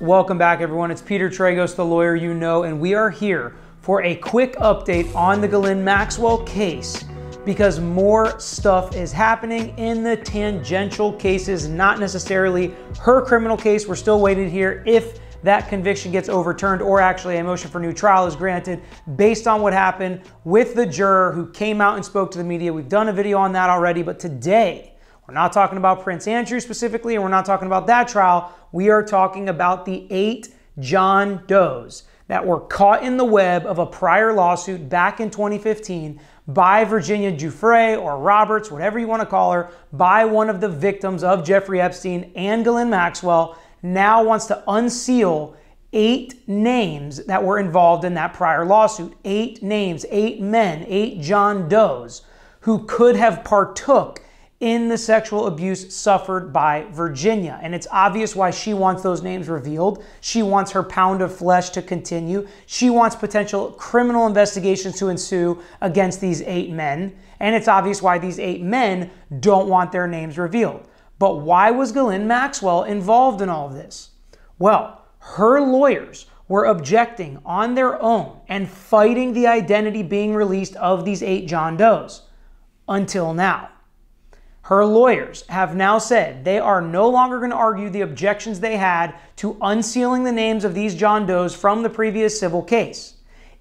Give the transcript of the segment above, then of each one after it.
Welcome back, everyone. It's Peter Tragos, the lawyer you know, and we are here for a quick update on the Ghislaine Maxwell case because more stuff is happening in the tangential cases, not necessarily her criminal case. We're still waiting here if that conviction gets overturned or actually a motion for new trial is granted based on what happened with the juror who came out and spoke to the media. We've done a video on that already, but today we're not talking about Prince Andrew specifically, and we're not talking about that trial. We are talking about the 8 John Does that were caught in the web of a prior lawsuit back in 2015 by Virginia Giuffre or Roberts, whatever you want to call her, by one of the victims of Jeffrey Epstein and Ghislaine Maxwell, now wants to unseal 8 names that were involved in that prior lawsuit. 8 names, 8 men, 8 John Does who could have partook in the sexual abuse suffered by Virginia. And it's obvious why she wants those names revealed. She wants her pound of flesh to continue. She wants potential criminal investigations to ensue against these 8 men. And it's obvious why these 8 men don't want their names revealed. But why was Ghislaine Maxwell involved in all of this? Well, her lawyers were objecting on their own and fighting the identity being released of these 8 John Does until now. Her lawyers have now said they are no longer going to argue the objections they had to unsealing the names of these John Does from the previous civil case.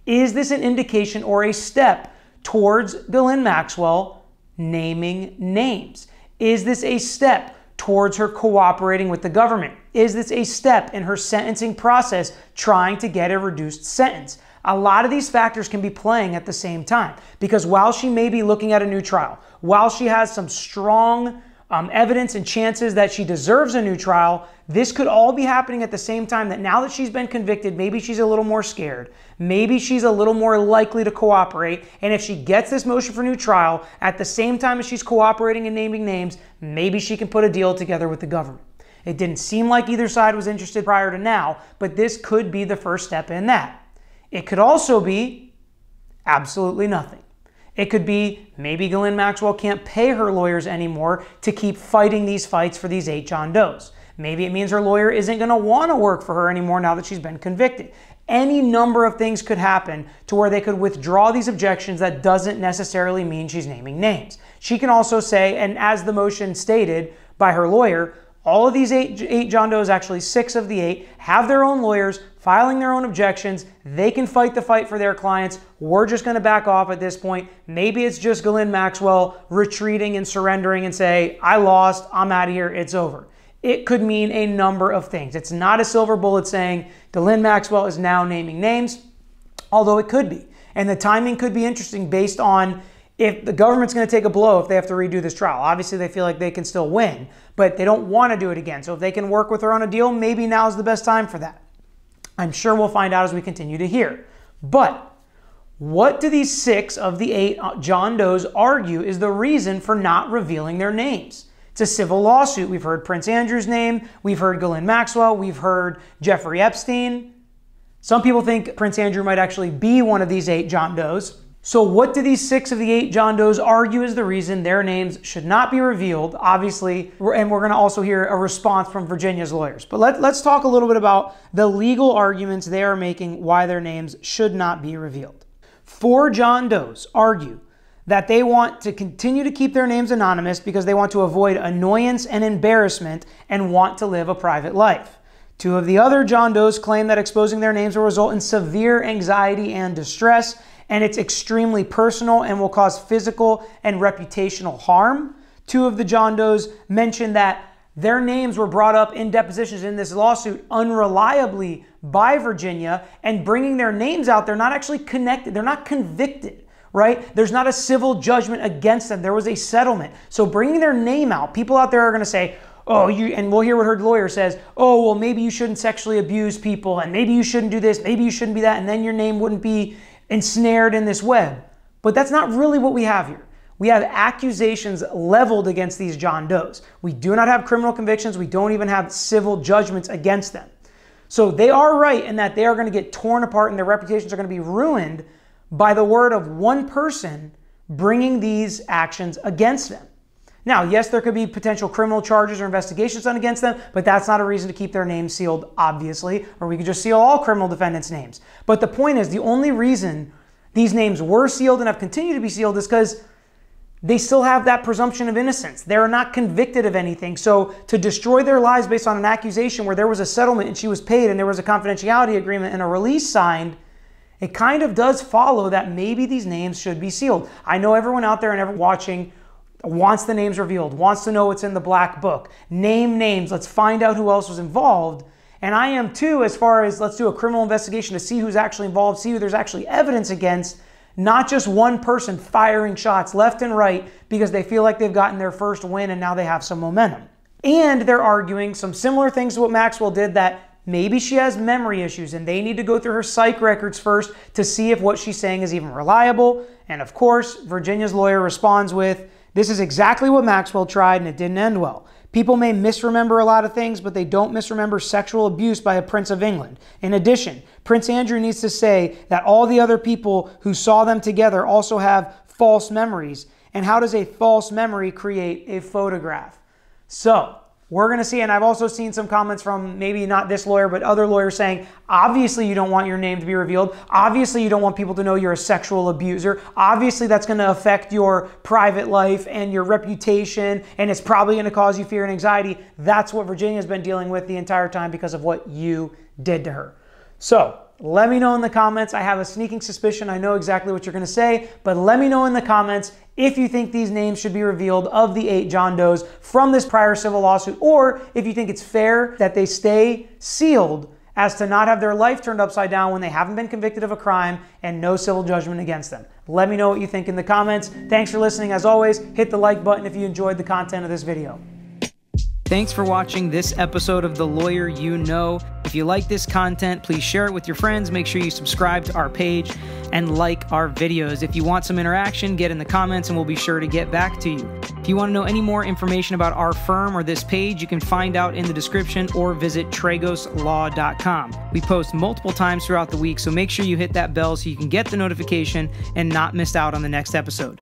Is this an indication or a step towards Ghislaine Maxwell naming names? Is this a step towards her cooperating with the government? Is this a step in her sentencing process trying to get a reduced sentence? A lot of these factors can be playing at the same time because while she may be looking at a new trial, while she has some strong evidence and chances that she deserves a new trial, this could all be happening at the same time that now that she's been convicted, maybe she's a little more scared. Maybe she's a little more likely to cooperate. And if she gets this motion for new trial, at the same time as she's cooperating and naming names, maybe she can put a deal together with the government. It didn't seem like either side was interested prior to now, but this could be the first step in that. It could also be absolutely nothing. It could be maybe Ghislaine Maxwell can't pay her lawyers anymore to keep fighting these fights for these 8 John Does. Maybe it means her lawyer isn't going to want to work for her anymore now that she's been convicted. Any number of things could happen to where they could withdraw these objections. That doesn't necessarily mean she's naming names. She can also say, and as the motion stated by her lawyer, all of these 8 John Does, actually 6 of the 8, have their own lawyers filing their own objections. They can fight the fight for their clients. We're just going to back off at this point. Maybe it's just Ghislaine Maxwell retreating and surrendering and say, I lost, I'm out of here, it's over. It could mean a number of things. It's not a silver bullet saying Ghislaine Maxwell is now naming names, although it could be. And the timing could be interesting based on if the government's going to take a blow if they have to redo this trial. Obviously, they feel like they can still win, but they don't want to do it again. So if they can work with her on a deal, maybe now's the best time for that. I'm sure we'll find out as we continue to hear. But what do these 6 of the 8 John Does argue is the reason for not revealing their names? It's a civil lawsuit. We've heard Prince Andrew's name. We've heard Ghislaine Maxwell. We've heard Jeffrey Epstein. Some people think Prince Andrew might actually be one of these 8 John Does. So what do these 6 of the 8 John Does argue is the reason their names should not be revealed? Obviously, and we're going to also hear a response from Virginia's lawyers. But let's talk a little bit about the legal arguments they are making why their names should not be revealed. 4 John Does argue that they want to continue to keep their names anonymous because they want to avoid annoyance and embarrassment and want to live a private life. 2 of the other John Does claim that exposing their names will result in severe anxiety and distress, and it's extremely personal and will cause physical and reputational harm. 2 of the John Does mentioned that their names were brought up in depositions in this lawsuit unreliably by Virginia, and bringing their names out, they're not actually connected. They're not convicted, right? There's not a civil judgment against them. There was a settlement. So bringing their name out, people out there are going to say, oh, and we'll hear what her lawyer says, oh, well, maybe you shouldn't sexually abuse people, and maybe you shouldn't do this, maybe you shouldn't be that, and then your name wouldn't be ensnared in this web. But that's not really what we have here. We have accusations leveled against these John Does. We do not have criminal convictions. We don't even have civil judgments against them. So they are right in that they are going to get torn apart and their reputations are going to be ruined by the word of one person bringing these actions against them. Now, yes, there could be potential criminal charges or investigations done against them, but that's not a reason to keep their names sealed, obviously, or we could just seal all criminal defendants' names. But the point is, the only reason these names were sealed and have continued to be sealed is because they still have that presumption of innocence. They're not convicted of anything. So to destroy their lives based on an accusation where there was a settlement and she was paid and there was a confidentiality agreement and a release signed, it kind of does follow that maybe these names should be sealed. I know everyone out there and everyone watching wants the names revealed, wants to know what's in the black book. Name names. Let's find out who else was involved. And I am too, as far as let's do a criminal investigation to see who's actually involved, see who there's actually evidence against. Not just one person firing shots left and right because they feel like they've gotten their first win and now they have some momentum. And they're arguing some similar things to what Maxwell did, that maybe she has memory issues and they need to go through her psych records first to see if what she's saying is even reliable. And of course, Virginia's lawyer responds with, "This is exactly what Maxwell tried and it didn't end well. People may misremember a lot of things, but they don't misremember sexual abuse by a Prince of England. In addition, Prince Andrew needs to say that all the other people who saw them together also have false memories. And how does a false memory create a photograph?" So we're going to see, and I've also seen some comments from maybe not this lawyer, but other lawyers saying, obviously you don't want your name to be revealed. Obviously you don't want people to know you're a sexual abuser. Obviously that's going to affect your private life and your reputation, and it's probably going to cause you fear and anxiety. That's what Virginia's been dealing with the entire time because of what you did to her. So let me know in the comments. I have a sneaking suspicion I know exactly what you're going to say, but let me know in the comments if you think these names should be revealed of the 8 John Does from this prior civil lawsuit, or if you think it's fair that they stay sealed as to not have their life turned upside down when they haven't been convicted of a crime and no civil judgment against them. Let me know what you think in the comments. Thanks for listening. As always, hit the like button if you enjoyed the content of this video. Thanks for watching this episode of The Lawyer You Know. If you like this content, please share it with your friends. Make sure you subscribe to our page and like our videos. If you want some interaction, get in the comments and we'll be sure to get back to you. If you want to know any more information about our firm or this page, you can find out in the description or visit tragoslaw.com. We post multiple times throughout the week, so make sure you hit that bell so you can get the notification and not miss out on the next episode.